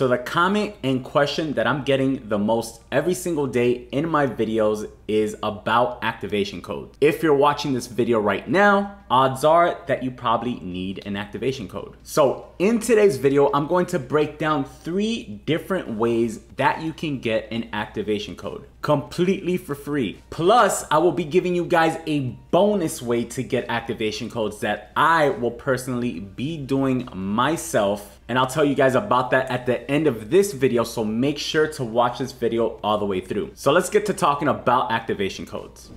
So the comment and question that I'm getting the most every single day in my videos is about activation code. If you're watching this video right now, odds are that you probably need an activation code. So in today's video, I'm going to break down 3 different ways that you can get an activation code completely for free. Plus, I will be giving you guys a bonus way to get activation codes that I will personally be doing myself. And I'll tell you guys about that at the end of this video, so make sure to watch this video all the way through. So let's get to talking about activation codes.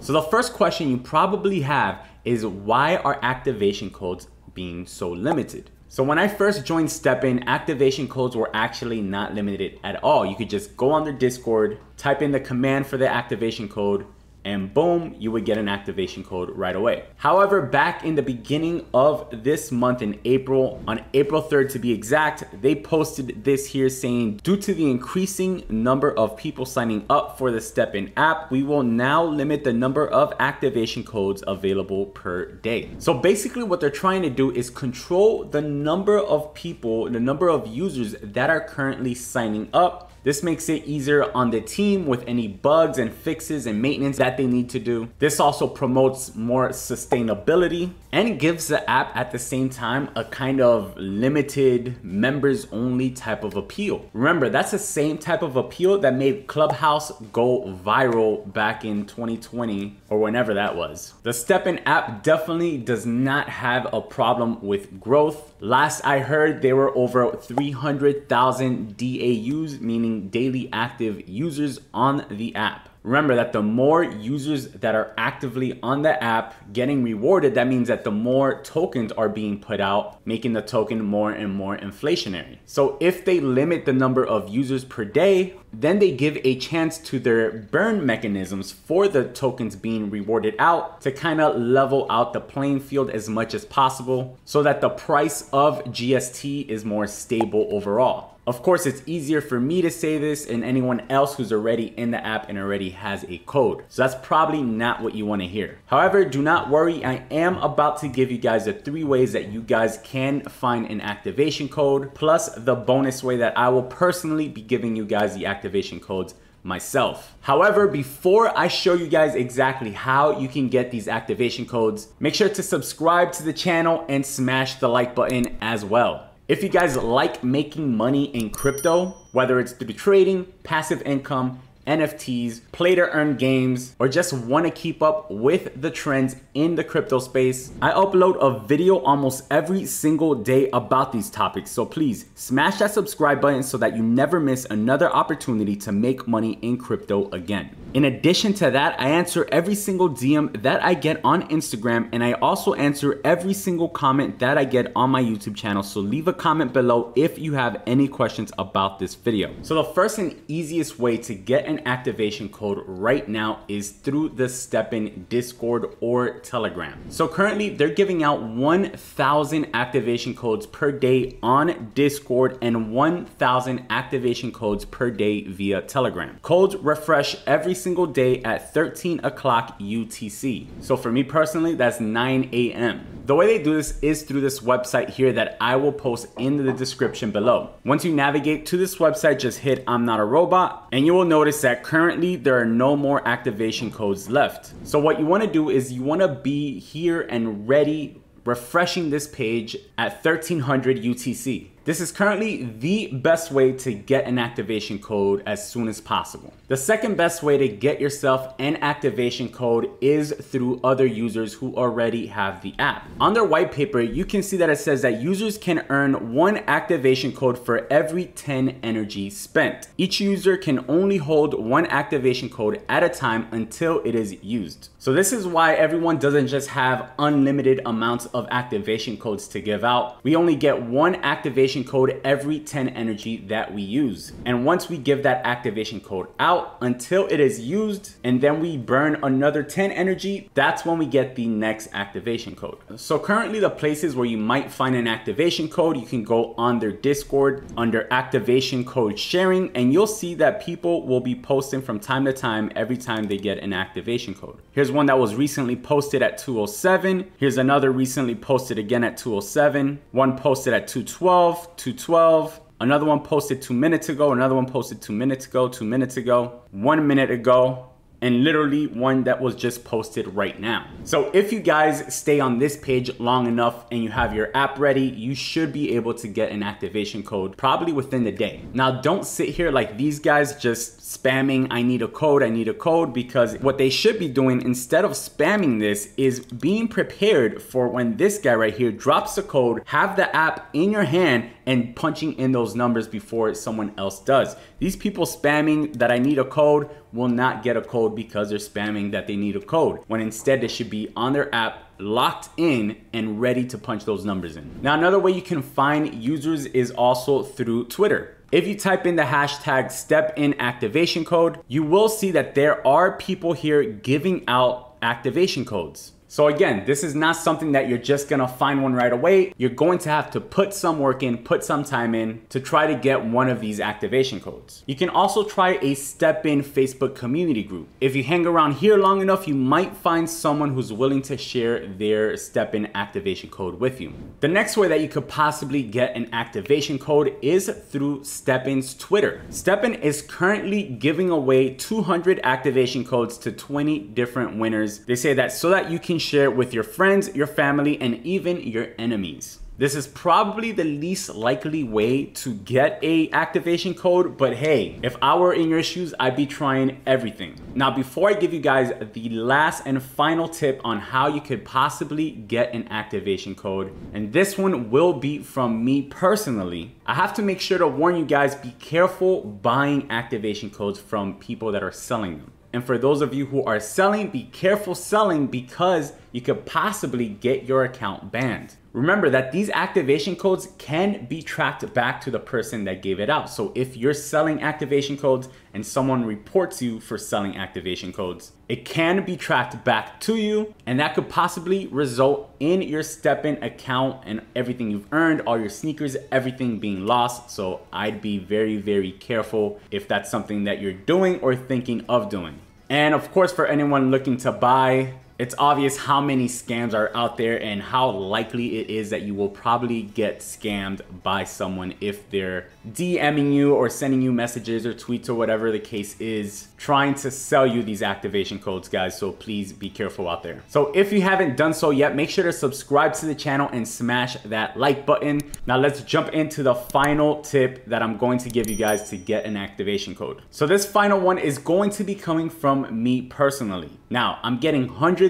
So the first question you probably have is, why are activation codes being so limited? So when I first joined StepN, activation codes were actually not limited at all. You could just go on their Discord, type in the command for the activation code, and boom, you would get an activation code right away. However, back in the beginning of this month in April, on April 3rd to be exact, they posted this here saying, due to the increasing number of people signing up for the StepN app, we will now limit the number of activation codes available per day. So basically what they're trying to do is control the number of people, the number of users that are currently signing up. This makes it easier on the team with any bugs and fixes and maintenance that they need to do. This also promotes more sustainability and gives the app at the same time a kind of limited members only type of appeal. Remember, that's the same type of appeal that made Clubhouse go viral back in 2020 or whenever that was. The StepN app definitely does not have a problem with growth. Last I heard, there were over 300,000 DAUs, meaning daily active users on the app. Remember that the more users that are actively on the app getting rewarded, that means that the more tokens are being put out, making the token more and more inflationary. So if they limit the number of users per day, then they give a chance to their burn mechanisms for the tokens being rewarded out to kind of level out the playing field as much as possible so that the price of GST is more stable overall. Of course, it's easier for me to say this and anyone else who's already in the app and already has a code. So that's probably not what you want to hear. However, do not worry. I am about to give you guys the 3 ways that you guys can find an activation code, plus the bonus way that I will personally be giving you guys the activation codes myself. However, before I show you guys exactly how you can get these activation codes, make sure to subscribe to the channel and smash the like button as well. If you guys like making money in crypto, whether it's through trading, passive income, NFTs, play to earn games, or just want to keep up with the trends in the crypto space, I upload a video almost every single day about these topics. So please smash that subscribe button so that you never miss another opportunity to make money in crypto again. In addition to that, I answer every single DM that I get on Instagram, and I also answer every single comment that I get on my YouTube channel. So leave a comment below if you have any questions about this video. So the first and easiest way to get an activation code right now is through the StepN Discord or Telegram. So currently they're giving out 1,000 activation codes per day on Discord and 1,000 activation codes per day via Telegram. Codes refresh every single day at 13 o'clock UTC. So for me personally, that's 9 a.m. The way they do this is through this website here that I will post in the description below. Once you navigate to this website, just hit I'm not a robot, and you will notice that currently there are no more activation codes left. So what you want to do is you want to be here and ready, refreshing this page at 1300 UTC. This is currently the best way to get an activation code as soon as possible. The second best way to get yourself an activation code is through other users who already have the app. On their white paper, you can see that it says that users can earn 1 activation code for every 10 energy spent. Each user can only hold 1 activation code at a time until it is used. So this is why everyone doesn't just have unlimited amounts of activation codes to give out. We only get 1 activation activation code every 10 energy that we use. And once we give that activation code out until it is used and then we burn another 10 energy, that's when we get the next activation code. So currently the places where you might find an activation code, you can go on their Discord under activation code sharing, and you'll see that people will be posting from time to time every time they get an activation code. Here's one that was recently posted at 207. Here's another recently posted again at 207. One posted at 212, 212. Another one posted 2 minutes ago. Another one posted 2 minutes ago, 2 minutes ago, 1 minute ago, and literally one that was just posted right now. So if you guys stay on this page long enough and you have your app ready, you should be able to get an activation code probably within the day. Now, don't sit here like these guys just spamming, I need a code, because what they should be doing instead of spamming this is being prepared for when this guy right here drops the code, have the app in your hand and punching in those numbers before someone else does. These people spamming that I need a code will not get a code because they're spamming that they need a code, when instead they should be on their app locked in and ready to punch those numbers in. Now, another way you can find users is also through Twitter. If you type in the hashtag StepN activation code, you will see that there are people here giving out activation codes. So again, this is not something that you're just gonna find one right away. You're going to have to put some work in, put some time in to try to get one of these activation codes. You can also try a StepN Facebook community group. If you hang around here long enough, you might find someone who's willing to share their StepN activation code with you. The next way that you could possibly get an activation code is through StepN's Twitter. StepN is currently giving away 200 activation codes to 20 different winners. They say that so that you can share with your friends, your family, and even your enemies. This is probably the least likely way to get a activation code, but hey, if I were in your shoes, I'd be trying everything. Now, before I give you guys the last and final tip on how you could possibly get an activation code, and this one will be from me personally, I have to make sure to warn you guys, be careful buying activation codes from people that are selling them. And for those of you who are selling, be careful selling, because you could possibly get your account banned. Remember that these activation codes can be tracked back to the person that gave it out. So if you're selling activation codes and someone reports you for selling activation codes, it can be tracked back to you, and that could possibly result in your StepN account and everything you've earned, all your sneakers, everything being lost. So I'd be very, very careful if that's something that you're doing or thinking of doing. And of course, for anyone looking to buy, it's obvious how many scams are out there and how likely it is that you will probably get scammed by someone if they're DMing you or sending you messages or tweets or whatever the case is, trying to sell you these activation codes, guys. So please be careful out there. So if you haven't done so yet, make sure to subscribe to the channel and smash that like button. Now let's jump into the final tip that I'm going to give you guys to get an activation code. So this final one is going to be coming from me personally. Now, I'm getting hundreds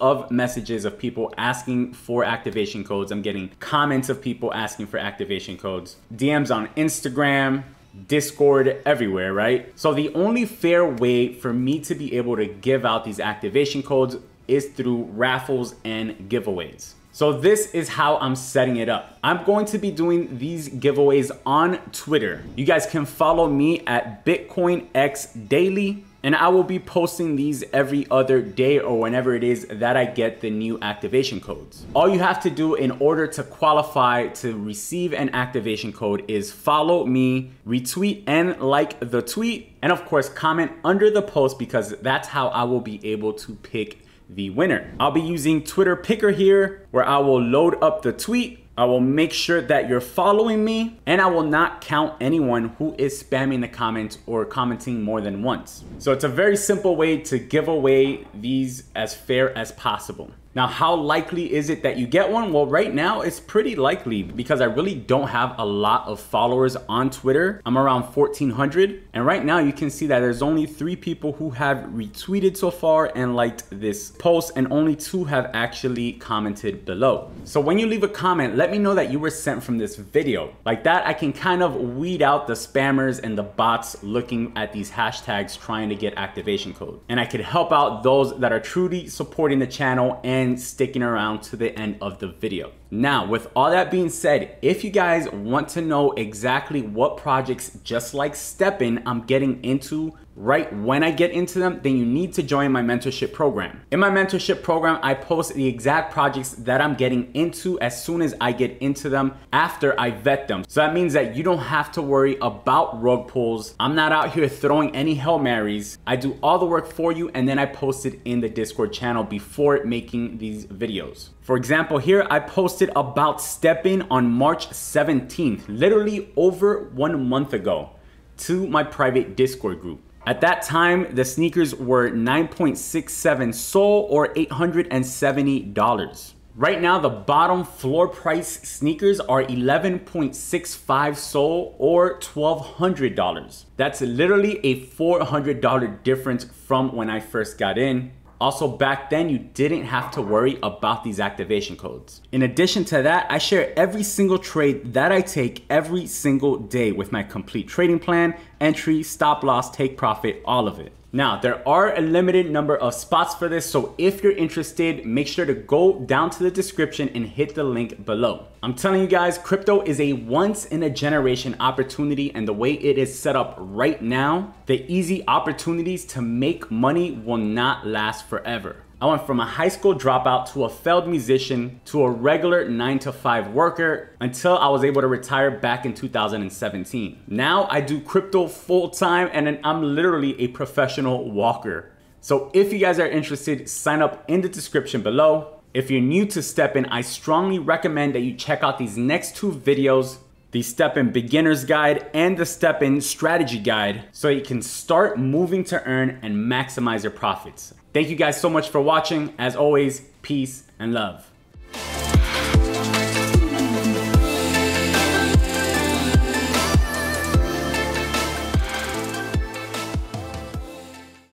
of messages of people asking for activation codes. I'm getting comments of people asking for activation codes, DMs on Instagram, Discord, everywhere, right? So the only fair way for me to be able to give out these activation codes is through raffles and giveaways. So this is how I'm setting it up. I'm going to be doing these giveaways on Twitter. You guys can follow me at BitcoinXDaily. And I will be posting these every other day or whenever it is that I get the new activation codes. All you have to do in order to qualify to receive an activation code is follow me, retweet and like the tweet, and of course comment under the post, because that's how I will be able to pick the winner. I'll be using Twitter Picker here, where I will load up the tweet. I will make sure that you're following me, and I will not count anyone who is spamming the comments or commenting more than once. So it's a very simple way to give away these as fair as possible. Now, how likely is it that you get one? Well, right now it's pretty likely, because I really don't have a lot of followers on Twitter. I'm around 1,400. And right now you can see that there's only 3 people who have retweeted so far and liked this post, and only 2 have actually commented below. So when you leave a comment, let me know that you were sent from this video. Like that, I can kind of weed out the spammers and the bots looking at these hashtags trying to get activation code. And I could help out those that are truly supporting the channel and sticking around to the end of the video. Now, with all that being said, if you guys want to know exactly what projects just like StepN I'm getting into right when I get into them, then you need to join my mentorship program. In my mentorship program, I post the exact projects that I'm getting into as soon as I get into them after I vet them. So that means that you don't have to worry about rug pulls. I'm not out here throwing any Hail Marys. I do all the work for you and then I post it in the Discord channel before making these videos. For example, here I posted about StepN on March 17th, literally over 1 month ago, to my private Discord group. At that time, the sneakers were 9.67 SOL or $870. Right now, the bottom floor price sneakers are 11.65 SOL or $1,200. That's literally a $400 difference from when I first got in. Also, back then, you didn't have to worry about these activation codes. In addition to that, I share every single trade that I take every single day with my complete trading plan, entry, stop loss, take profit, all of it. Now, there are a limited number of spots for this, so if you're interested, make sure to go down to the description and hit the link below. I'm telling you guys, crypto is a once-in-a-generation opportunity, and the way it is set up right now, the easy opportunities to make money will not last forever. I went from a high school dropout to a failed musician to a regular 9-to-5 worker until I was able to retire back in 2017. Now I do crypto full time and then I'm literally a professional walker. So if you guys are interested, sign up in the description below. If you're new to StepN, I strongly recommend that you check out these next two videos, the StepN Beginner's Guide and the StepN Strategy Guide, so you can start moving to earn and maximize your profits. Thank you guys so much for watching. As always, peace and love.